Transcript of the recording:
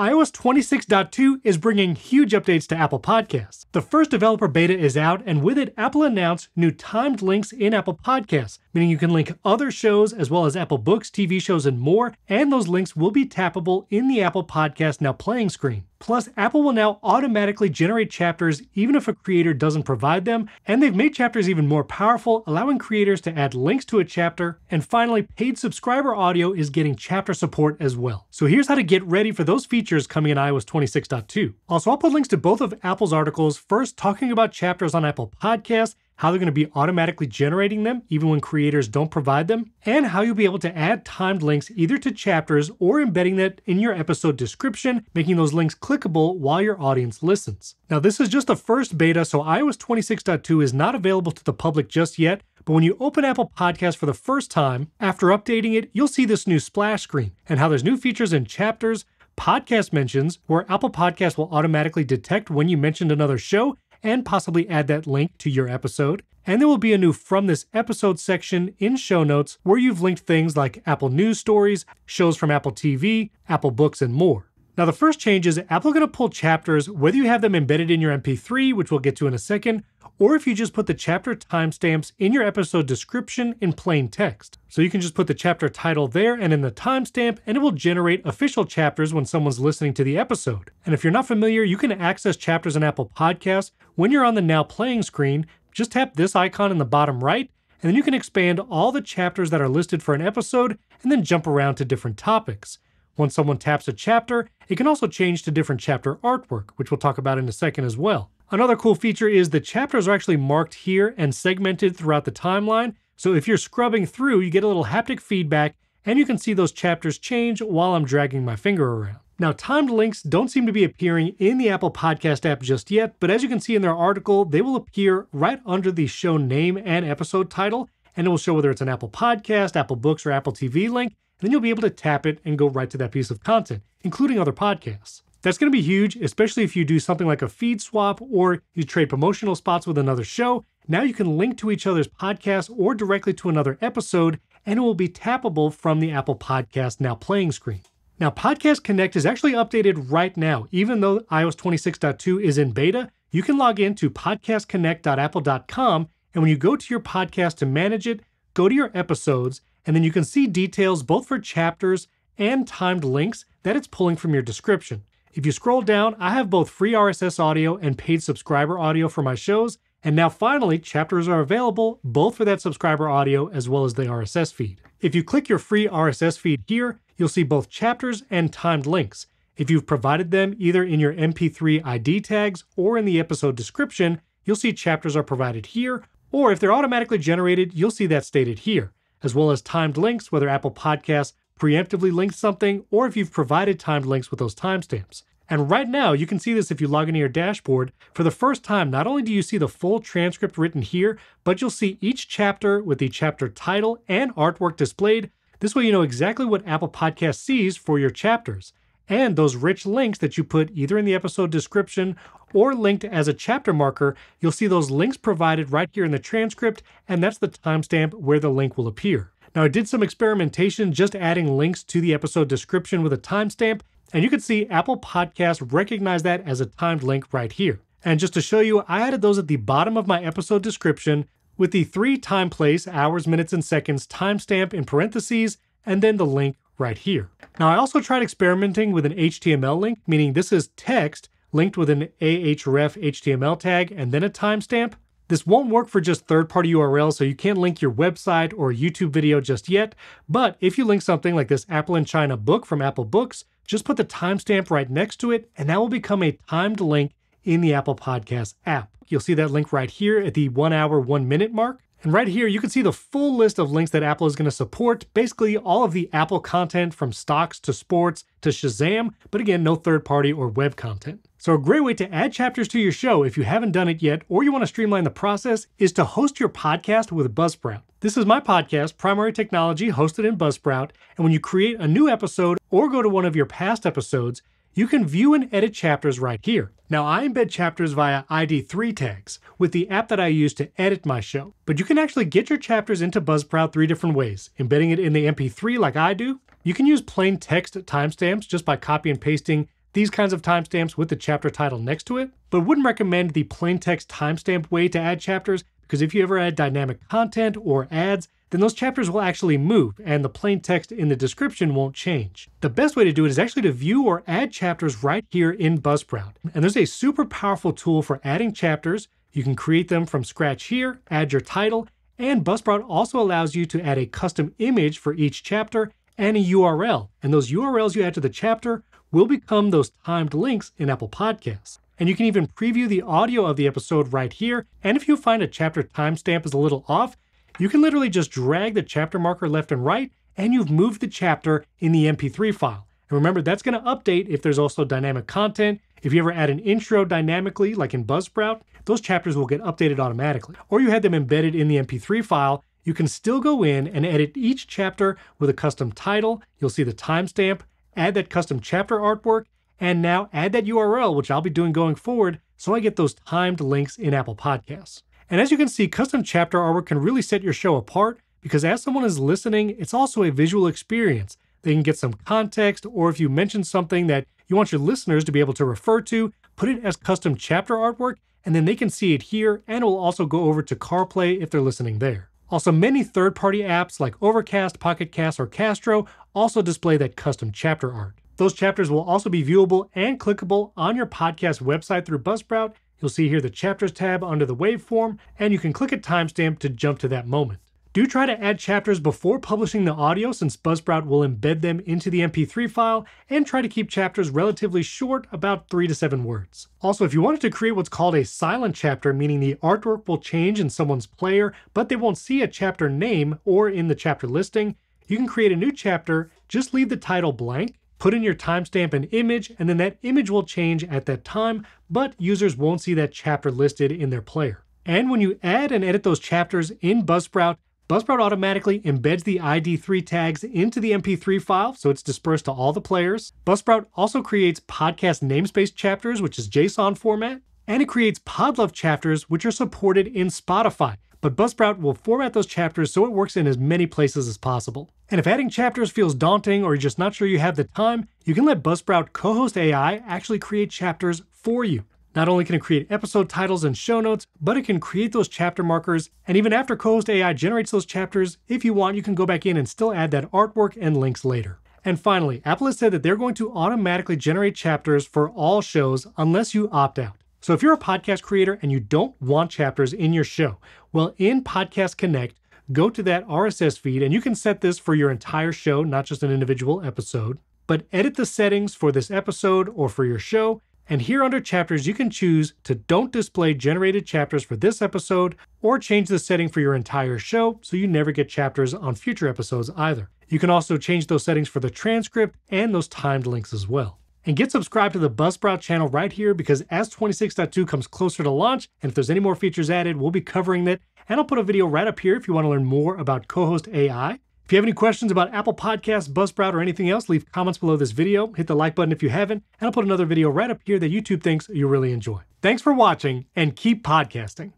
iOS 26.2 is bringing huge updates to Apple Podcasts. The first developer beta is out, and with it, Apple announced new timed links in Apple Podcasts, meaning you can link other shows as well as Apple Books, TV shows, and more, and those links will be tappable in the Apple Podcast Now playing screen. Plus, Apple will now automatically generate chapters even if a creator doesn't provide them, and they've made chapters even more powerful, allowing creators to add links to a chapter. And finally, paid subscriber audio is getting chapter support as well. So here's how to get ready for those features coming in iOS 26.2. Also, I'll put links to both of Apple's articles, first talking about chapters on Apple Podcasts, how they're going to be automatically generating them even when creators don't provide them, and how you'll be able to add timed links either to chapters or embedding that in your episode description, making those links clickable while your audience listens. Now, this is just the first beta, so iOS 26.2 is not available to the public just yet, but when you open Apple Podcasts for the first time, after updating it, you'll see this new splash screen and how there's new features in chapters, podcast mentions, where Apple Podcasts will automatically detect when you mentioned another show and possibly add that link to your episode. And there will be a new From This Episode section in show notes where you've linked things like Apple News stories, shows from Apple TV, Apple Books, and more. Now, the first change is Apple going to pull chapters whether you have them embedded in your MP3, which we'll get to in a second, or if you just put the chapter timestamps in your episode description in plain text. So you can just put the chapter title there and in the timestamp, and it will generate official chapters when someone's listening to the episode. And if you're not familiar, you can access chapters in Apple Podcasts when you're on the Now Playing screen. Just tap this icon in the bottom right, and then you can expand all the chapters that are listed for an episode and then jump around to different topics. Once someone taps a chapter, it can also change to different chapter artwork, which we'll talk about in a second as well. Another cool feature is the chapters are actually marked here and segmented throughout the timeline. So if you're scrubbing through, you get a little haptic feedback and you can see those chapters change while I'm dragging my finger around. Now, timed links don't seem to be appearing in the Apple Podcast app just yet, but as you can see in their article, they will appear right under the show name and episode title, and it will show whether it's an Apple Podcast, Apple Books, or Apple TV link. Then you'll be able to tap it and go right to that piece of content, including other podcasts. That's going to be huge, especially if you do something like a feed swap or you trade promotional spots with another show. Now you can link to each other's podcasts or directly to another episode, and it will be tappable from the Apple Podcast Now playing screen. Now, Podcast Connect is actually updated right now. Even though iOS 26.2 is in beta, you can log in to podcastconnect.apple.com, and when you go to your podcast to manage it, go to your episodes, and then you can see details both for chapters and timed links that it's pulling from your description. If you scroll down, I have both free RSS audio and paid subscriber audio for my shows. And now finally, chapters are available both for that subscriber audio as well as the RSS feed. If you click your free RSS feed here, you'll see both chapters and timed links. If you've provided them either in your MP3 ID tags or in the episode description, you'll see chapters are provided here, or if they're automatically generated, you'll see that stated here, as well as timed links, whether Apple Podcasts preemptively linked something or if you've provided timed links with those timestamps. And right now, you can see this if you log into your dashboard. For the first time, not only do you see the full transcript written here, but you'll see each chapter with the chapter title and artwork displayed. This way you know exactly what Apple Podcasts sees for your chapters. And those rich links that you put either in the episode description or linked as a chapter marker, you'll see those links provided right here in the transcript, and that's the timestamp where the link will appear. Now, I did some experimentation just adding links to the episode description with a timestamp, and you can see Apple Podcasts recognize that as a timed link right here. And just to show you, I added those at the bottom of my episode description with the 3 time place, hours, minutes, and seconds timestamp in parentheses, and then the link right here. Now, I also tried experimenting with an HTML link, meaning this is text linked with an ahref HTML tag and then a timestamp. This won't work for just third-party URLs, so you can't link your website or YouTube video just yet, but if you link something like this Apple in China book from Apple Books, just put the timestamp right next to it, and that will become a timed link in the Apple Podcasts app. You'll see that link right here at the 1-hour, 1-minute mark. And right here, you can see the full list of links that Apple is going to support, basically all of the Apple content from stocks to sports to Shazam, but again, no third party or web content. So a great way to add chapters to your show if you haven't done it yet, or you want to streamline the process, is to host your podcast with Buzzsprout. This is my podcast, Primary Technology, hosted in Buzzsprout. And when you create a new episode or go to one of your past episodes, you can view and edit chapters right here. Now, I embed chapters via ID3 tags with the app that I use to edit my show. But you can actually get your chapters into Buzzsprout 3 different ways, embedding it in the MP3 like I do. You can use plain text timestamps just by copy and pasting these kinds of timestamps with the chapter title next to it, but wouldn't recommend the plain text timestamp way to add chapters, because if you ever add dynamic content or ads, then those chapters will actually move and the plain text in the description won't change. The best way to do it is actually to view or add chapters right here in Buzzsprout. And there's a super powerful tool for adding chapters. You can create them from scratch here, add your title, and Buzzsprout also allows you to add a custom image for each chapter and a URL. And those URLs you add to the chapter will become those timed links in Apple Podcasts. And you can even preview the audio of the episode right here. And if you find a chapter timestamp is a little off, you can literally just drag the chapter marker left and right, and you've moved the chapter in the MP3 file. And remember, that's going to update if there's also dynamic content. If you ever add an intro dynamically, like in Buzzsprout, those chapters will get updated automatically. Or you had them embedded in the MP3 file, you can still go in and edit each chapter with a custom title. You'll see the timestamp, add that custom chapter artwork, and now add that URL, which I'll be doing going forward, so I get those timed links in Apple Podcasts. And as you can see, custom chapter artwork can really set your show apart, because as someone is listening, it's also a visual experience. They can get some context, or if you mention something that you want your listeners to be able to refer to, put it as custom chapter artwork, and then they can see it here, and it will also go over to CarPlay if they're listening there. Also, many third-party apps like Overcast, Pocket Casts, or Castro also display that custom chapter art. Those chapters will also be viewable and clickable on your podcast website through Buzzsprout. You'll see here the Chapters tab under the waveform, and you can click a timestamp to jump to that moment. Do try to add chapters before publishing the audio, since Buzzsprout will embed them into the MP3 file, and try to keep chapters relatively short, about 3 to 7 words. Also, if you wanted to create what's called a silent chapter, meaning the artwork will change in someone's player, but they won't see a chapter name or in the chapter listing, you can create a new chapter, just leave the title blank, put in your timestamp and image, and then that image will change at that time, but users won't see that chapter listed in their player. And when you add and edit those chapters in Buzzsprout, Buzzsprout automatically embeds the ID3 tags into the MP3 file, so it's dispersed to all the players. Buzzsprout also creates podcast namespace chapters, which is JSON format, and it creates Podlove chapters, which are supported in Spotify. But Buzzsprout will format those chapters so it works in as many places as possible. And if adding chapters feels daunting, or you're just not sure you have the time, you can let Buzzsprout Cohost AI actually create chapters for you. Not only can it create episode titles and show notes, but it can create those chapter markers. And even after Cohost AI generates those chapters, if you want, you can go back in and still add that artwork and links later. And finally, Apple has said that they're going to automatically generate chapters for all shows unless you opt out. So if you're a podcast creator and you don't want chapters in your show, well, in Podcast Connect, go to that RSS feed, and you can set this for your entire show, not just an individual episode, but edit the settings for this episode or for your show. And here under chapters, you can choose to don't display generated chapters for this episode, or change the setting for your entire show so you never get chapters on future episodes either. You can also change those settings for the transcript and those timed links as well. And get subscribed to the Buzzsprout channel right here, because as 26.2 comes closer to launch, and if there's any more features added, we'll be covering that. And I'll put a video right up here if you want to learn more about Cohost AI. If you have any questions about Apple Podcasts, Buzzsprout, or anything else, leave comments below this video. Hit the like button if you haven't, and I'll put another video right up here that YouTube thinks you'll really enjoy. Thanks for watching, and keep podcasting.